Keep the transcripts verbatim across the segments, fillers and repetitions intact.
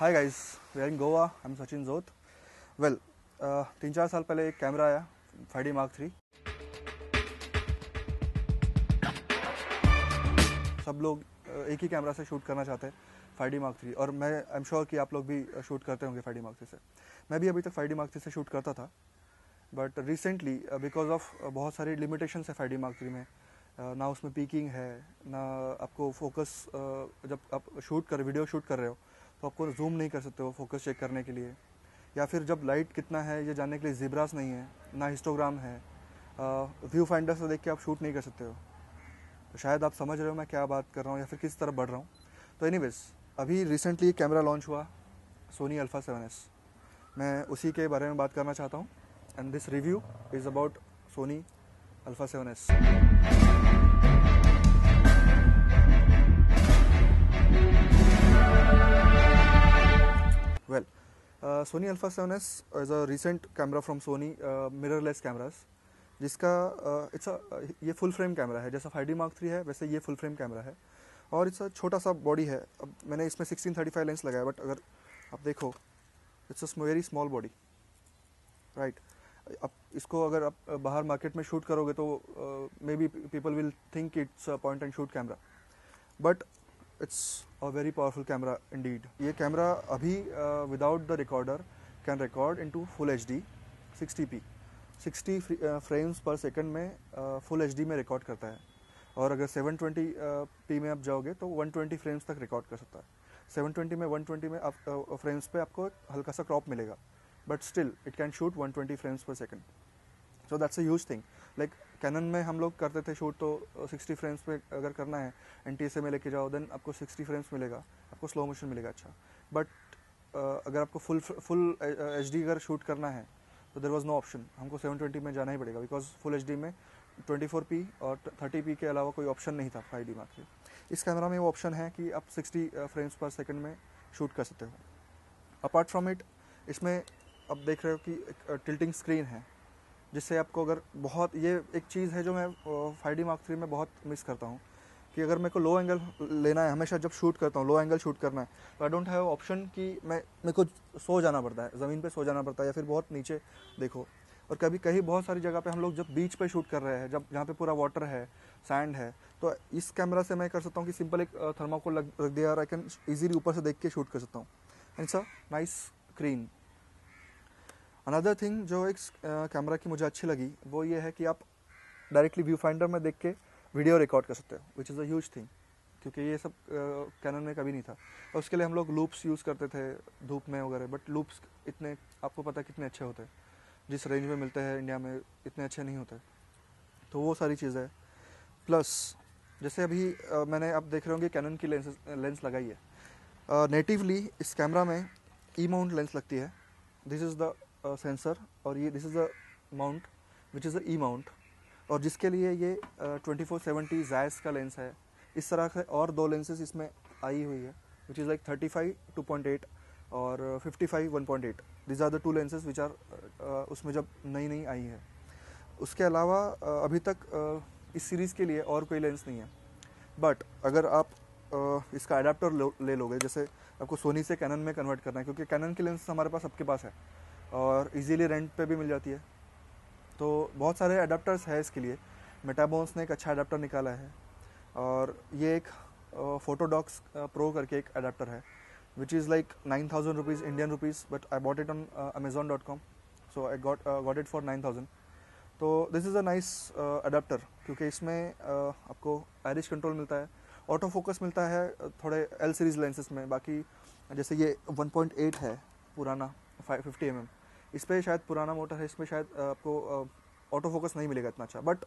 Hi guys, we are in Goa. I am Sachin Jot. Well, तीन चार साल पहले एक कैमरा आया फाइव डी मार्क थ्री. सब लोग uh, एक ही कैमरा से शूट करना चाहते हैं फाइव डी मार्क थ्री, और मैं आई एम श्योर कि आप लोग भी शूट करते होंगे फाइव डी मार्क थ्री से. मैं भी अभी तक फाइव डी मार्क थ्री से शूट करता था, बट रिसेंटली बिकॉज ऑफ बहुत सारी लिमिटेशन है फाइव डी मार्क थ्री में. uh, ना उसमें पीकिंग है, ना आपको फोकस. uh, जब आप शूट कर वीडियो शूट कर रहे हो तो आपको जूम नहीं कर सकते हो फोकस चेक करने के लिए, या फिर जब लाइट कितना है ये जानने के लिए जिब्रास नहीं है, ना हिस्टोग्राम है. व्यू फाइंडर से देख के आप शूट नहीं कर सकते हो. तो शायद आप समझ रहे हो मैं क्या बात कर रहा हूँ या फिर किस तरफ बढ़ रहा हूँ. तो एनीवेज, अभी रिसेंटली कैमरा लॉन्च हुआ सोनी अल्फ़ा सेवन एस. मैं उसी के बारे में बात करना चाहता हूँ, and this review is about Sony Alpha seven S. Well, uh, Sony Alpha seven S is a recent camera from Sony, uh, mirrorless cameras, जिसका uh, it's a, uh, ये फुल फ्रेम कैमरा है. जैसा five D Mark three है वैसे ये full frame camera है, और it's छोटा सा बॉडी है. अब मैंने इसमें सिक्सटीन थर्टी फाइव लेंस लगाया, बट अगर आप देखो it's a very small body, right. अब इसको अगर आप बाहर मार्केट में शूट करोगे तो maybe people will think it's point and shoot camera, but it's a very powerful camera indeed. ये कैमरा अभी without the recorder can record into full H D sixty P, sixty frames per second में full H D में record करता है. और अगर seven twenty P uh, में आप जाओगे तो वन ट्वेंटी फ्रेम्स तक रिकॉर्ड कर सकता है. सेवन ट्वेंटी में वन ट्वेंटी में आप फ्रेम्स uh, पे आपको हल्का सा क्रॉप मिलेगा, but still it can shoot one twenty frames per second. So that's a huge thing. Like Canon में हम लोग करते थे शूट तो सिक्सटी फ्रेम्स पे अगर करना है, एन टी एस सी में लेके जाओ, देन आपको सिक्सटी फ्रेम्स मिलेगा, आपको स्लो मोशन मिलेगा. अच्छा, बट uh, अगर आपको फुल फुल एचडी अगर शूट करना है तो देयर वाज नो ऑप्शन. हमको सेवन ट्वेंटी में जाना ही पड़ेगा, बिकॉज फुल एचडी में ट्वेंटी फोर पी और थर्टी पी के अलावा कोई ऑप्शन नहीं था फाइव डी मार्क में. इस कैमरा में वो ऑप्शन है कि आप सिक्सटी फ्रेम्स पर सेकेंड में शूट कर सकते हो. अपार्ट फ्रॉम इट, इसमें आप देख रहे हो कि टिल्टिंग स्क्रीन है, जिससे आपको अगर बहुत, ये एक चीज़ है जो मैं फाइव डी मार्क थ्री में बहुत मिस करता हूँ, कि अगर मेरे को लो एंगल लेना है, हमेशा जब शूट करता हूँ लो एंगल शूट करना है तो आई डोंट हैव ऑप्शन कि मैं मेरे को सो जाना पड़ता है, ज़मीन पे सो जाना पड़ता है या फिर बहुत नीचे देखो. और कभी कहीं बहुत सारी जगह पे हम लोग जब बीच पे शूट कर रहे हैं, जब जहाँ पे पूरा वाटर है, सैंड है, तो इस कैमरा से मैं कर सकता हूँ कि सिंपल एक थर्माकोल रख दिया और आई कैन ईजीली ऊपर से देख के शूट कर सकता हूँ. It's a nice screen. Another thing जो एक कैमरा uh, की मुझे अच्छी लगी वो ये है कि आप डायरेक्टली व्यू फाइंडर में देख के वीडियो रिकॉर्ड कर सकते हो, which is a huge thing, क्योंकि ये सब कैनन uh, में कभी नहीं था. और उसके लिए हम लोग लूप्स यूज़ करते थे धूप में वगैरह, बट लूप्स इतने, आपको पता कितने अच्छे होते हैं, जिस रेंज में मिलते हैं इंडिया में इतने अच्छे नहीं होते, तो वो सारी चीज़ें. प्लस जैसे अभी uh, मैंने, आप देख रहे होंगे कैनन की लेंस लेंस लगाई है. नेटिवली uh, इस कैमरा में ई माउंट लेंस लगती है, दिस इज़ द सेंसर, और ये this is a mount which is a E mount, और जिसके लिए ये ट्वेंटी फोर सेवेंटी जायस का लेंस है. इस तरह से और दो लेंसेज इसमें आई हुई है, which is like thirty five two point eight और fifty five one point eight. These are the two lenses which are उसमें जब नई नई आई है. उसके अलावा uh, अभी तक uh, इस सीरीज़ के लिए और कोई लेंस नहीं है, बट अगर आप uh, इसका अडाप्टर लो, ले लोगे, जैसे आपको सोनी से कैनन में कन्वर्ट करना है, क्योंकि कैनन की लेंस हमारे पास सबके पास है और इजीली रेंट पे भी मिल जाती है, तो बहुत सारे अडाप्टर्स है इसके लिए. मेटाबोन्स ने एक अच्छा अडाप्टर निकाला है, और ये एक फोटोडॉक्स प्रो करके एक अडाप्टर है, which is like nine thousand rupees Indian rupees, but I bought it on Amazon dot com so I got got it for nine thousand. तो this is a nice adapter, क्योंकि इसमें uh, आपको Irish control मिलता है, auto focus मिलता है थोड़े L series lenses में. बाकी जैसे ये वन पॉइंट एट है पुराना फाइव फिफ्टी एम एम, इस पर शायद पुराना मोटर है, इसमें शायद आपको ऑटो फोकस नहीं मिलेगा इतना अच्छा, बट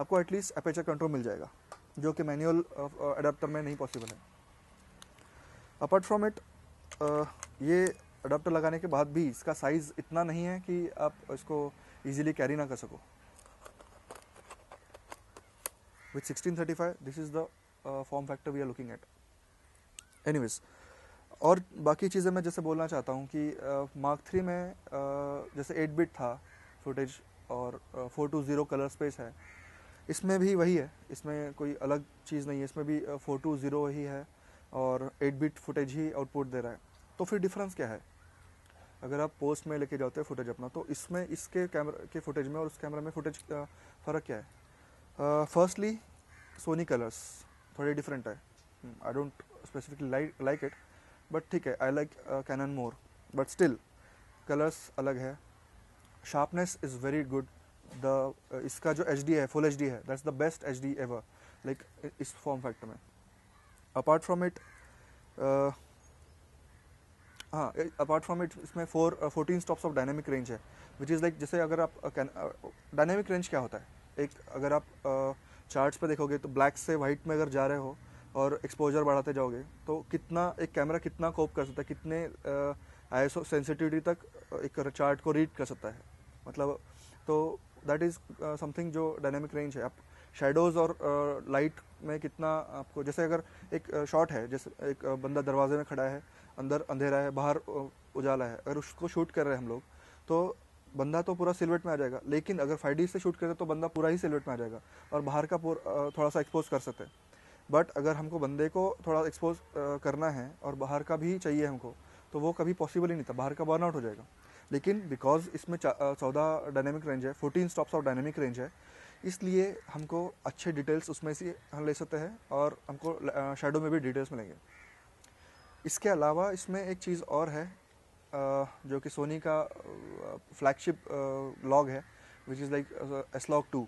आपको एटलीस्ट अपर्चर कंट्रोल मिल जाएगा, जो कि मैनुअल अडाप्टर में नहीं पॉसिबल है. अपार्ट फ्रॉम इट, ये अडाप्टर लगाने के बाद भी इसका साइज़ इतना नहीं है कि आप इसको इजीली कैरी ना कर सको. With sixteen thirty five, this is the form factor we are looking at. Anyways, और बाकी चीज़ें मैं जैसे बोलना चाहता हूँ कि मार्क uh, थ्री में uh, जैसे एट बिट था फुटेज, और four two zero colour space है, इसमें भी वही है, इसमें कोई अलग चीज़ नहीं है, इसमें भी फोर टू ज़ीरो ही है और एट बिट फुटेज ही आउटपुट दे रहा है. तो फिर डिफरेंस क्या है? अगर आप पोस्ट में लेके जाते हैं फुटेज अपना, तो इसमें इसके कैमरा के फुटेज में और उस कैमरा में फुटेज का फ़र्क क्या है? फर्स्टली सोनी कलर्स थोड़े डिफरेंट है, I don't specifically like like it but ठीक है, I like Canon more, but still colours अलग है, sharpness is very good, the इसका जो एच डी है फुल एच डी है, that's the best H D ever like इस form factor में. अपार्ट फ्रॉम इट हाँ अपार्ट फ्रॉम इट इसमें four fourteen stops of dynamic range है, which is like जैसे अगर आप डायनेमिक uh, रेंज uh, क्या होता है, एक अगर आप uh, चार्ट्स पे देखोगे तो ब्लैक से वाइट में अगर जा रहे हो और एक्सपोजर बढ़ाते जाओगे तो कितना एक कैमरा कितना कोप कर सकता है, कितने आई एस ओ सेंसिटिविटी तक एक चार्ट को रीड कर सकता है, मतलब तो दैट इज़ समथिंग जो डायनेमिक रेंज है. आप शेडोज़ और लाइट uh, में कितना आपको, जैसे अगर एक शॉट uh, है, जैसे एक uh, बंदा दरवाजे में खड़ा है, अंदर अंधेरा है, बाहर uh, उजाला है, अगर उसको शूट कर रहे हैं हम लोग तो बंदा तो पूरा सिलवेट में आ जाएगा, लेकिन अगर फाइव डी से शूट करें तो बंदा पूरा ही सिलवेट में आ जाएगा और बाहर का पूर, uh, थोड़ा सा एक्सपोज कर सकते हैं. बट अगर हमको बंदे को थोड़ा एक्सपोज uh, करना है और बाहर का भी चाहिए हमको, तो वो कभी पॉसिबल ही नहीं था, बाहर का बर्नआउट हो जाएगा. लेकिन बिकॉज इसमें चौदह डायनेमिक रेंज है, fourteen stops of dynamic range है, इसलिए हमको अच्छे डिटेल्स उसमें से हम ले सकते हैं और हमको शेडो में भी डिटेल्स मिलेंगे. इसके अलावा इसमें एक चीज़ और है जो कि सोनी का फ्लैगशिप लॉग है, which is like S log two.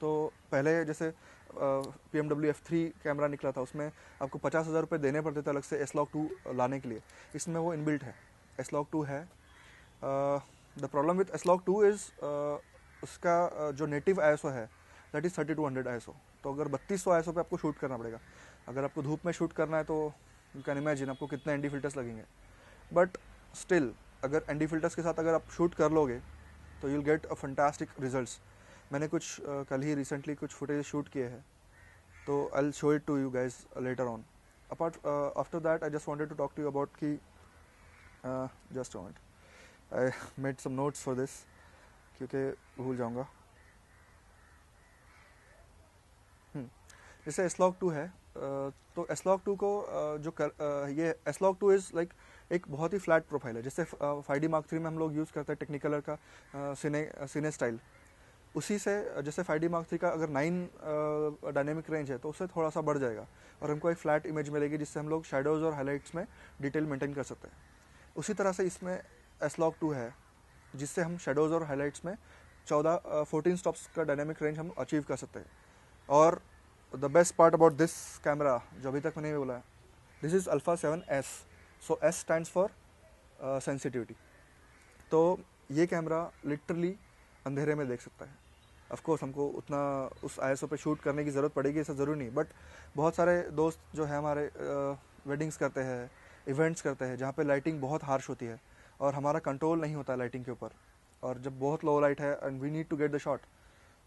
तो पहले जैसे P M W F three camera निकला था, उसमें आपको पचास हज़ार रुपये देने पड़ते थे अलग से एस लॉग टू लाने के लिए, इसमें वो इनबिल्ट है, एस लॉग टू है. The problem with S log two is उसका जो नेटिव आई एस ओ है that is thirty two hundred I S O, तो अगर बत्तीस सौ आई एस ओ पर आपको शूट करना पड़ेगा. अगर आपको धूप में शूट करना है तो यू कैन इमेजिन आपको कितने एन डी फिल्टर्स लगेंगे, बट स्टिल अगर एन डी फिल्टर्स के साथ अगर आप शूट कर लोगे तो you will get a fantastic results. मैंने कुछ uh, कल ही रिसेंटली कुछ फुटेज शूट किए हैं, तो I will show it to you guys later on. Apart after that I just wanted to talk to you about की just a moment, I made some notes for this क्योंकि भूल जाऊंगा. जैसे S log two है, तो S log to को जो कर, ये S log two is like एक बहुत ही फ्लैट प्रोफाइल है, जैसे फाइव डी मार्क थ्री में हम लोग यूज़ करते हैं टेक्निकलर का सिने सिने स्टाइल, उसी से जैसे फाइव डी मार्क थ्री का अगर नाइन डायनेमिक रेंज है तो उससे थोड़ा सा बढ़ जाएगा और हमको एक फ्लैट इमेज मिलेगी जिससे हम लोग शेडोज़ और हाईलाइट्स में डिटेल मेंटेन कर सकते हैं. उसी तरह से इसमें एस लॉग टू है जिससे हम शेडोज़ और हाइलाइट्स में चौदह फोर्टीन स्टॉप्स का डायनेमिक रेंज हम अचीव कर सकते हैं. और the best part about this camera जो अभी तक मैंने बोला है, this is Alpha seven S, so S stands for sensitivity. तो ये कैमरा लिटरली अंधेरे में देख सकता है. ऑफ कोर्स हमको उतना उस आईएसओ पे शूट करने की ज़रूरत पड़ेगी ऐसा ज़रूरी नहीं, बट बहुत सारे दोस्त जो है हमारे वेडिंग्स uh, करते हैं, इवेंट्स करते हैं जहाँ पर लाइटिंग बहुत हार्श होती है और हमारा कंट्रोल नहीं होता लाइटिंग के ऊपर, और जब बहुत लो लाइट है and we need to get the shot,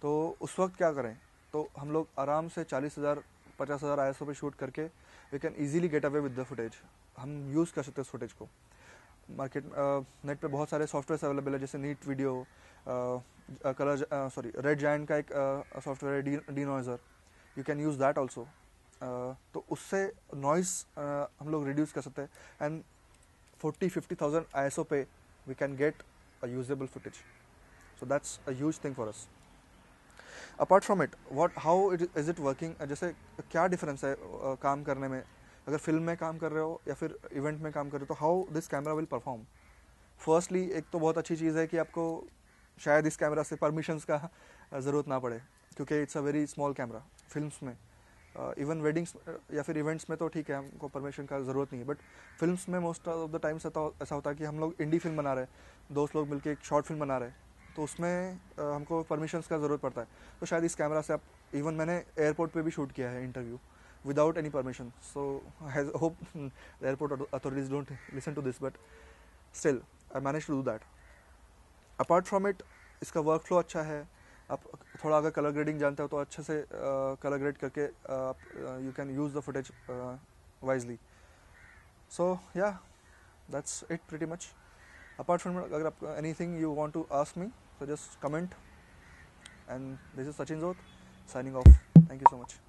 तो उस वक्त क्या करें? तो हम लोग आराम से चालीस हज़ार पचास हज़ार आई एस ओ पे शूट करके we can easily get away with the footage. हम यूज़ कर सकते हैं उस फुटेज को. मार्केट नेट पे बहुत सारे सॉफ्टवेयर अवेलेबल है, जैसे Neat Video, colour sorry Red Giant का एक सॉफ्टवेयर है, denoiser, you can use that also. तो उससे नॉइज़ uh, हम लोग रिड्यूस कर सकते हैं and forty fifty thousand I S O पे we can get a usable footage. So that's a huge thing for us. Apart from it what how it is it working, जैसे क्या difference है uh, काम करने में, अगर film में काम कर रहे हो या फिर इवेंट में काम कर रहे हो तो how this camera will perform. Firstly एक तो बहुत अच्छी चीज़ है कि आपको शायद इस कैमरा से परमिशंस का ज़रूरत ना पड़े क्योंकि it's a very small camera. Films में इवन uh, वेडिंग्स uh, या फिर इवेंट्स में तो ठीक है, हमको परमिशन का ज़रूरत नहीं है, बट फिल्म्स में मोस्ट ऑफ द टाइम्स ऐसा होता है कि हम लोग इंडी फिल्म बना रहे हैं, दोस्त लोग मिलके एक शॉर्ट फिल्म बना रहे हैं, तो उसमें uh, हमको परमिशंस का ज़रूरत पड़ता है. तो शायद इस कैमरा से आप, इवन मैंने एयरपोर्ट पे भी शूट किया है interview without any permission, so I hope airport authorities don't listen to this, but still I manage to do that. Apart from it इसका वर्क फ्लो अच्छा है. आप थोड़ा अगर कलर ग्रेडिंग जानते हो तो अच्छे से कलर uh, ग्रेड करके आप you can use the footage wisely. So या that's it pretty much. Apart from अगर आप anything you want to ask me तो just comment. And this is Sachin Joshi signing off. Thank you so much.